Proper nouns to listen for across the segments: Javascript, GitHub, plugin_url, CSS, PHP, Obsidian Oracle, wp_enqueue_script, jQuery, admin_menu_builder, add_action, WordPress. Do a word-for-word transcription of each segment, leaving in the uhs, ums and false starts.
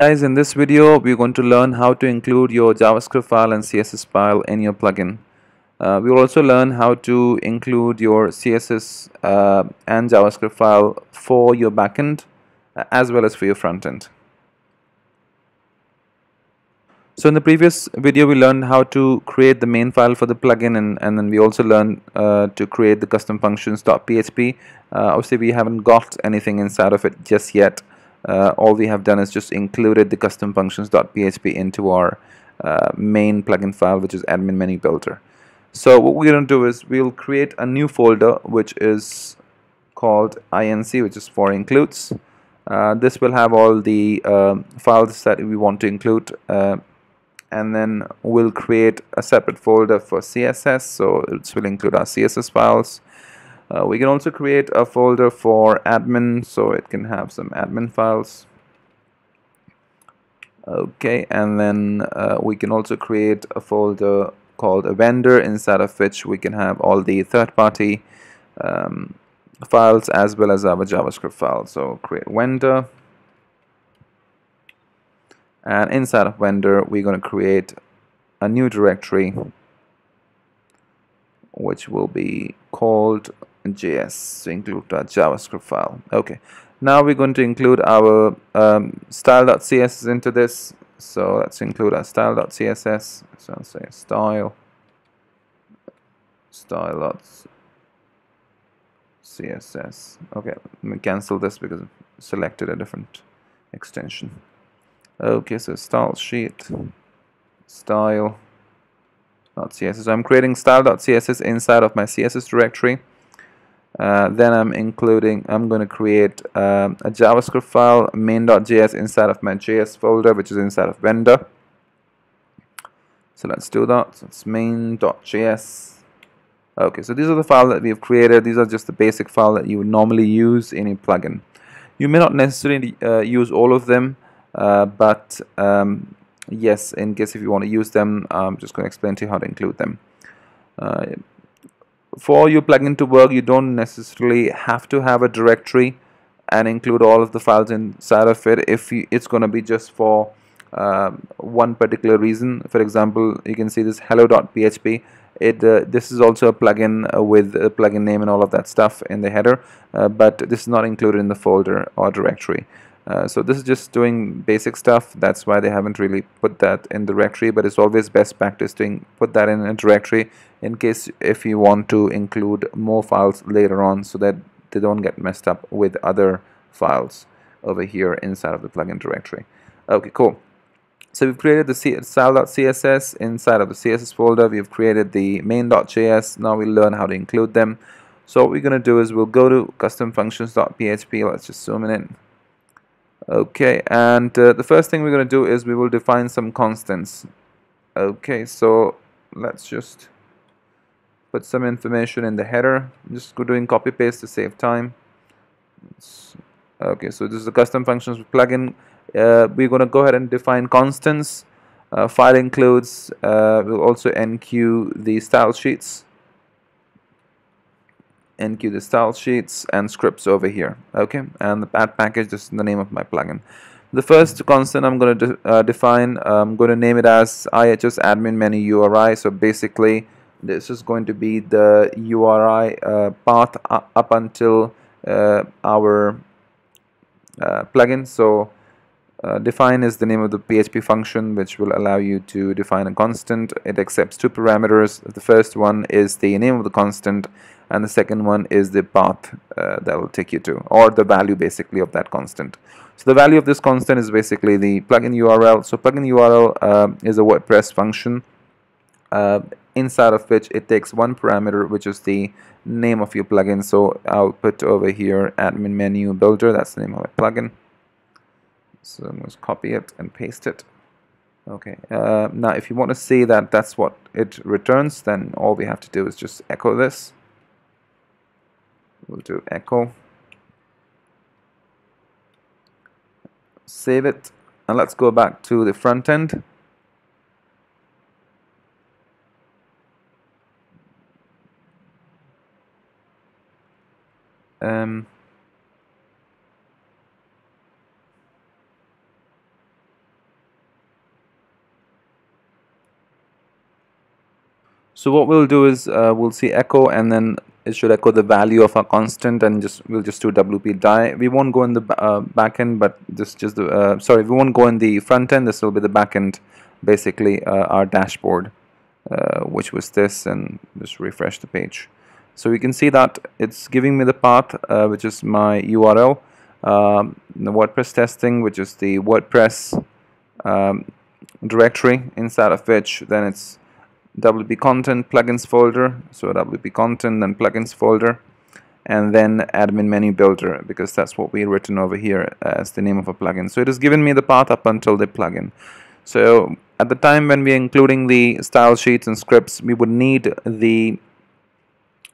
Guys, in this video we're going to learn how to include your JavaScript file and C S S file in your plugin. Uh, we'll also learn how to include your C S S uh, and JavaScript file for your backend uh, as well as for your frontend. So in the previous video we learned how to create the main file for the plugin, and, and then we also learned uh, to create the custom functions.php. Uh, obviously we haven't got anything inside of it just yet. Uh, all we have done is just included the custom functions.php into our uh, main plugin file, which is admin menu builder. So what we're going to do is we'll create a new folder which is called inc, which is for includes. Uh, this will have all the uh, files that we want to include, uh, and then we'll create a separate folder for C S S, so it will include our C S S files. Uh, we can also create a folder for admin, so it can have some admin files. Okay, and then uh, we can also create a folder called a vendor, inside of which we can have all the third-party um, files as well as our JavaScript files. So create vendor, and inside of vendor we're going to create a new directory which will be called J S, so include our JavaScript file. Okay, now we're going to include our um, style.css into this, so let's include our style.css. So I'll say style style.css. Okay, let me cancel this because I selected a different extension. Okay, so style sheet style.css. So I'm creating style.css inside of my C S S directory. Uh, then I'm including, I'm going to create um, a JavaScript file, main.js, inside of my J S folder, which is inside of vendor. So let's do that. So it's main.js. Okay, so these are the files that we have created. These are just the basic file that you would normally use in a plugin. You may not necessarily uh, use all of them, uh, but um, yes, in case if you want to use them, I'm just going to explain to you how to include them. Uh, For your plugin to work, you don't necessarily have to have a directory and include all of the files inside of it if you, it's going to be just for uh, one particular reason. For example, you can see this hello.php. It uh, this is also a plugin uh, with a plugin name and all of that stuff in the header, uh, but this is not included in the folder or directory. Uh, so this is just doing basic stuff. That's why they haven't really put that in the directory, but it's always best practice to put that in a directory in case if you want to include more files later on, so that they don't get messed up with other files over here inside of the plugin directory. Okay, cool. So we've created the style.css inside of the C S S folder. We've created the main.js. Now we'll learn how to include them. So what we're going to do is we'll go to custom functions.php. Let's just zoom in. in. Okay, and uh, the first thing we're going to do is we will define some constants. Okay, so let's just put some information in the header. I'm just doing copy paste to save time. Okay, so this is the custom functions plugin. Uh, we're going to go ahead and define constants. Uh, file includes, uh, we'll also enqueue the style sheets. Enqueue the style sheets and scripts over here. Okay, and the add package is the name of my plugin. The first constant I'm going to de uh, define, I'm going to name it as I H S admin menu U R I. So basically, this is going to be the U R I uh, path up until uh, our uh, plugin. So uh, define is the name of the P H P function which will allow you to define a constant. It accepts two parameters. The first one is the name of the constant, and the second one is the path uh, that will take you to, or the value basically of that constant. So the value of this constant is basically the plugin U R L. So plugin U R L uh, is a WordPress function uh, inside of which it takes one parameter, which is the name of your plugin. So I'll put over here admin menu builder. That's the name of my plugin. So I'm going to copy it and paste it. Okay, uh, now if you want to see that that's what it returns, then all we have to do is just echo this. We'll do echo, save it, and let's go back to the front end. Um, So what we'll do is uh, we'll see echo, and then it should echo the value of our constant, and just we'll just do wp_die. We won't go in the uh, backend, but this just the uh, sorry, we won't go in the front end. This will be the backend, basically uh, our dashboard, uh, which was this, and just refresh the page. So you can see that it's giving me the path, uh, which is my U R L, um, the WordPress testing, which is the WordPress um, directory, inside of which then it's wp content plugins folder, so wp content then plugins folder, and then admin menu builder, because that's what we written over here as the name of a plugin. So it has given me the path up until the plugin. So at the time when we are including the style sheets and scripts, we would need the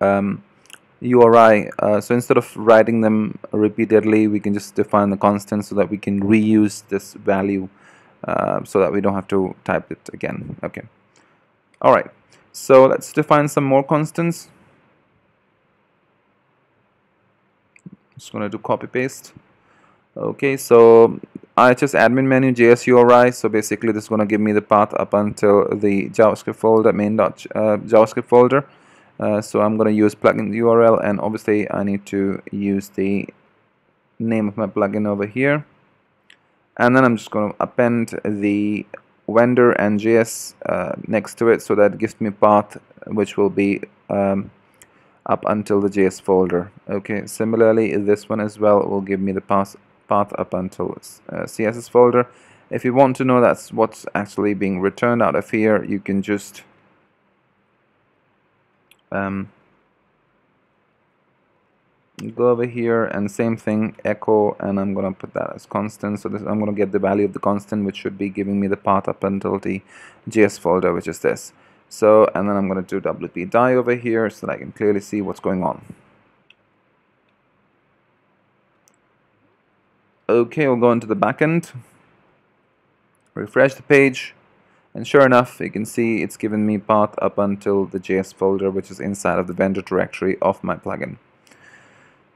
um, U R I. Uh, so instead of writing them repeatedly, we can just define the constant so that we can reuse this value, uh, so that we don't have to type it again. Okay. Alright, so let's define some more constants. Just gonna do copy paste. Okay, so I H S admin menu J S U R I. So basically, this is gonna give me the path up until the JavaScript folder, main dot uh, JavaScript folder. Uh, so I'm gonna use plugin U R L, and obviously I need to use the name of my plugin over here. And then I'm just gonna append the vendor and J S uh, next to it, so that gives me path which will be um, up until the J S folder. Okay, similarly this one as well will give me the path path up until uh, C S S folder. If you want to know that's what's actually being returned out of here, you can just um, go over here and same thing, echo, and I'm gonna put that as constant. So this, I'm gonna get the value of the constant, which should be giving me the path up until the J S folder, which is this. So, and then I'm gonna do wp_die over here so that I can clearly see what's going on. Okay, we'll go into the backend, refresh the page, and sure enough, you can see it's given me path up until the J S folder, which is inside of the vendor directory of my plugin.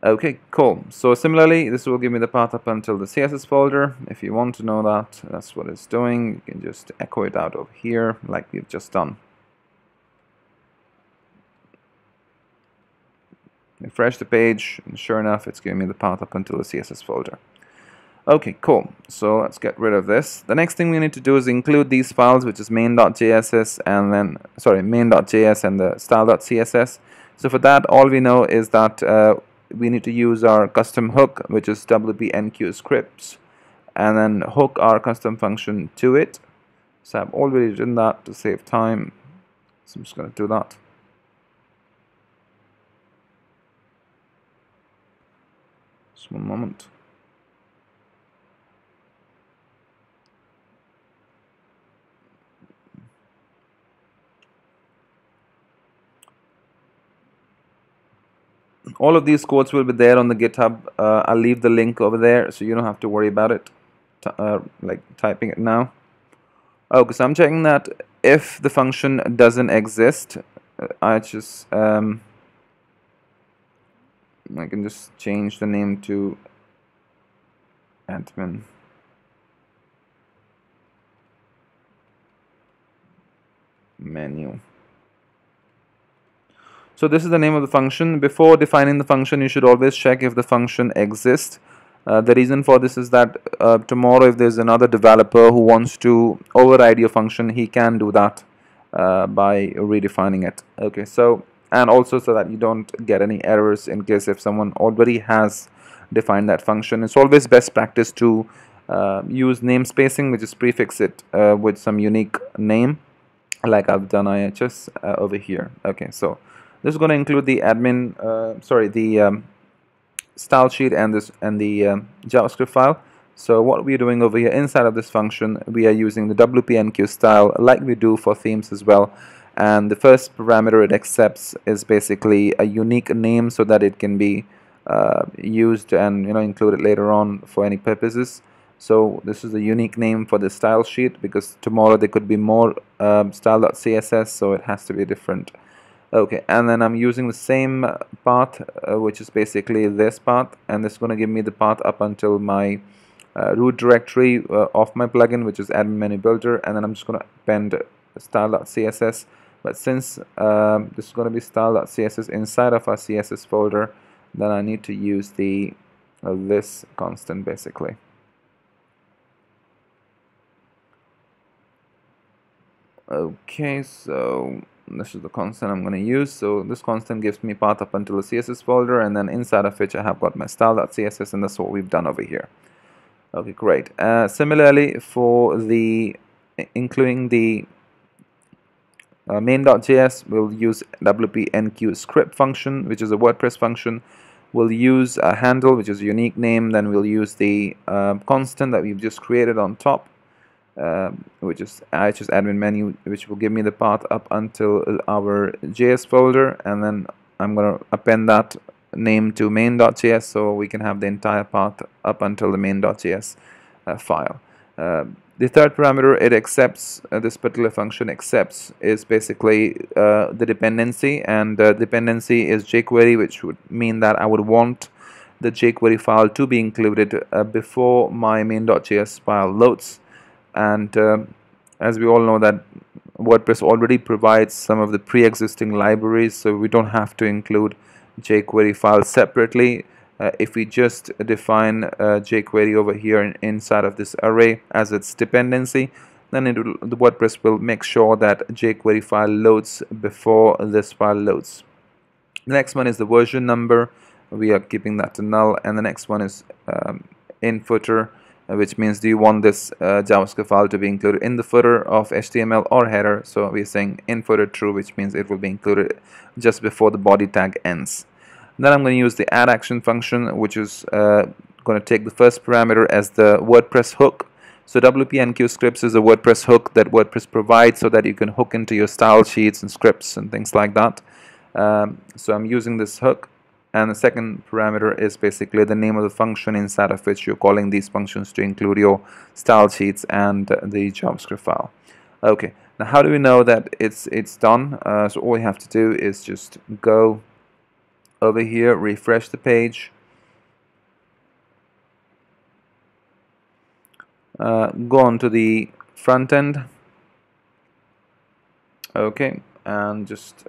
Okay, cool. So similarly, this will give me the path up until the C S S folder. If you want to know that, that's what it's doing. You can just echo it out over here like we've just done. Refresh the page, and sure enough, it's giving me the path up until the C S S folder. Okay, cool. So let's get rid of this. The next thing we need to do is include these files, which is main.jss and then, sorry, main.js and the style.css. So for that, all we know is that uh, we need to use our custom hook, which is wp_enqueue_scripts, and then hook our custom function to it. So I've already done that to save time, so I'm just going to do that. Just one moment. All of these codes will be there on the GitHub. Uh, I'll leave the link over there, so you don't have to worry about it, T uh, like typing it now. Okay, so I'm checking that if the function doesn't exist, I just um, I can just change the name to admin. Menu. So this is the name of the function. Before defining the function, you should always check if the function exists. Uh, the reason for this is that uh, tomorrow, if there's another developer who wants to override your function, he can do that uh, by redefining it. Okay, so, and also so that you don't get any errors in case if someone already has defined that function. It's always best practice to uh, use namespacing, which is prefix it uh, with some unique name, like I've done I H S uh, over here. Okay, so this is going to include the admin, uh, sorry, the um, style sheet and this and the um, JavaScript file. So what we're doing over here inside of this function, we are using the wp_enqueue style like we do for themes as well. And the first parameter it accepts is basically a unique name so that it can be uh, used and you know included later on for any purposes. So this is the unique name for the style sheet, because tomorrow there could be more um, style.css, so it has to be different. Okay, and then I'm using the same path, uh, which is basically this path, and this is going to give me the path up until my uh, root directory uh, of my plugin, which is admin menu builder, and then I'm just going to append style.css But since um, this is going to be style.css inside of our C S S folder, then I need to use the uh, this constant basically. Okay, so this is the constant I'm going to use. So this constant gives me path up until the C S S folder, and then inside of which I have got my style.css, and that's what we've done over here. Okay, great. Uh, similarly, for the including the uh, main.js, we'll use wp_enqueue_script function, which is a WordPress function. We'll use a handle, which is a unique name. Then we'll use the uh, constant that we've just created on top, uh, which is which is admin menu, which will give me the path up until our J S folder, and then I'm going to append that name to main.js, so we can have the entire path up until the main.js uh, file. Uh, the third parameter it accepts, uh, this particular function accepts, is basically uh, the dependency, and the uh, dependency is jQuery, which would mean that I would want the jQuery file to be included uh, before my main.js file loads. And uh, as we all know that WordPress already provides some of the pre-existing libraries, so we don't have to include jQuery file separately. Uh, if we just define uh, jQuery over here in, inside of this array as its dependency, then it will, the WordPress will make sure that jQuery file loads before this file loads. The next one is the version number. We are keeping that to null, and the next one is um, in footer, which means do you want this uh, JavaScript file to be included in the footer of H T M L or header? So we're saying in footer true, which means it will be included just before the body tag ends. Then I'm going to use the add action function, which is uh, going to take the first parameter as the WordPress hook. So wp_enqueue_scripts is a WordPress hook that WordPress provides so that you can hook into your style sheets and scripts and things like that. Um, so I'm using this hook, and the second parameter is basically the name of the function inside of which you're calling these functions to include your style sheets and the JavaScript file. Okay, now how do we know that it's it's done? Uh, so all we have to do is just go over here, refresh the page, uh, go on to the front end, okay, and just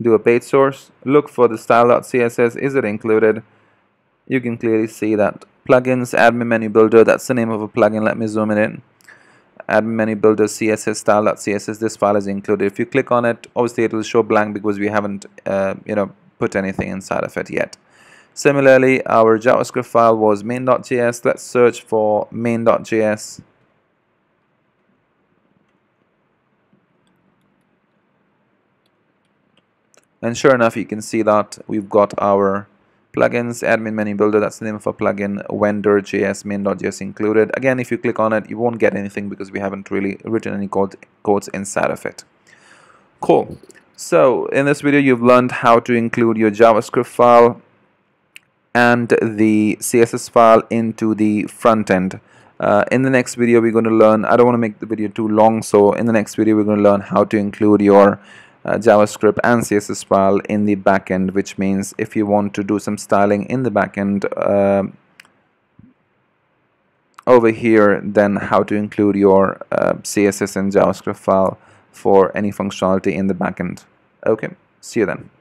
do a page source, look for the style.css, is it included? You can clearly see that plugins, admin menu builder, that's the name of a plugin. Let me zoom it in. Admin menu builder C S S style.css, this file is included. If you click on it, obviously it will show blank because we haven't uh, you know, put anything inside of it yet. Similarly, our JavaScript file was main.js. Let's search for main.js. And sure enough, you can see that we've got our plugins, admin menu builder, that's the name of our plugin, vendor.js, main.js included. Again, if you click on it, you won't get anything because we haven't really written any code, codes inside of it. Cool. So in this video, you've learned how to include your JavaScript file and the C S S file into the front end. Uh, in the next video, we're going to learn, I don't want to make the video too long, so in the next video, we're going to learn how to include your Uh, JavaScript and C S S file in the backend, which means if you want to do some styling in the backend uh, over here, then how to include your uh, C S S and JavaScript file for any functionality in the backend. Okay, see you then.